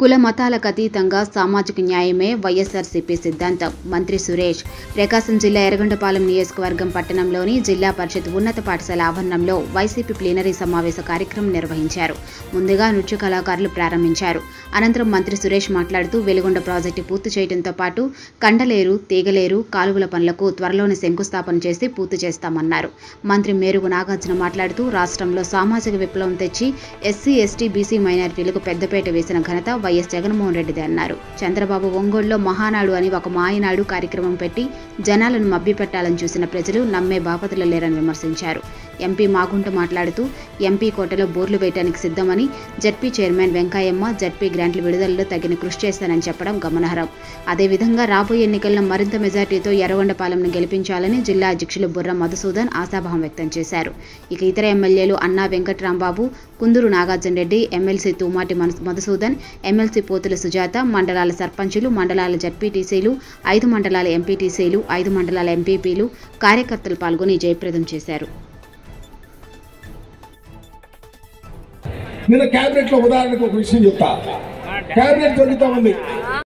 కుల మతాలకు అతీతంగా సామాజిక న్యాయమే వైఎస్ఆర్సీపీ సిద్ధాంతం. మంత్రి సురేష్ ప్రకాశం జిల్లా ఎర్రగొండపాలెం నియోజకవర్గం పట్టణంలోని జిల్లా పరిషత్ ఉన్నత పాఠశాల ఆవరణంలో వైసీపీ ప్లీనరీ సమావేశ కార్యక్రమం నిర్వహించారు. ముందుగా నృత్య కళాకారులు ప్రారంభించారు. అనంతరం మంత్రి సురేష్ మాట్లాడుతూ వెలుగొండ ప్రాజెక్టు పూర్తి చేయడంతో పాటు కండలేరు, తీగలేరు, కాలువల పనులకు త్వరలోనే శంకుస్థాపన చేసి పూర్తి చేస్తామన్నారు. మంత్రి మేరుగు నాగార్జున మాట్లాడుతూ రాష్ట్రంలో సామాజిక విప్లవం తెచ్చి ఎస్సీ, ఎస్టీ, బీసీ మైనారిటీలకు పెద్దపేట వేసిన ఘనత వైఎస్ జగన్మోహన్ రెడ్డిది అన్నారు. చంద్రబాబు ఒంగోలులో మహానాడు అని ఒక మాయనాడు కార్యక్రమం పెట్టి జనాలను మభ్యపెట్టాలని చూసిన ప్రజలు నమ్మే బాపతులు లేరని విమర్శించారు. ఎంపీ మాగుంట మాట్లాడుతూ ఎంపీ కోటలో బోర్లు వేయడానికి సిద్ధమని, జడ్పీ చైర్మన్ వెంకయ్యమ్మ జడ్పీ గ్రాంట్ల విడుదలలో తగిన కృషి చేస్తానని చెప్పడం గమనార్హం. అదేవిధంగా రాబోయే ఎన్నికల్లో మరింత మెజార్టీతో ఎర్రగొండపాలెంను గెలిపించాలని జిల్లా అధ్యక్షులు బుర్ర మధుసూదన్ ఆశాభావం వ్యక్తం చేశారు. ఇక ఇతర ఎమ్మెల్యేలు అన్నా వెంకట్రాంబాబు, కుందూరు నాగార్జున రెడ్డి, ఎమ్మెల్సీ తూమాటి మధుసూదన్, ఎమ్మెల్సీ పోతుల సుజాత, మండలాల సర్పంచులు, మండలాల జడ్పీటీసీలు, 5 మండలాల ఎంపీటీసీలు, 5 మండలాల ఎంపీపీలు, కార్యకర్తలు పాల్గొని జయప్రదం చేశారు. నేను క్యాబినెట్లో ఉదాహరణకు ఒక విషయం చెప్తా. క్యాబినెట్ జరుగుతా ఉంది.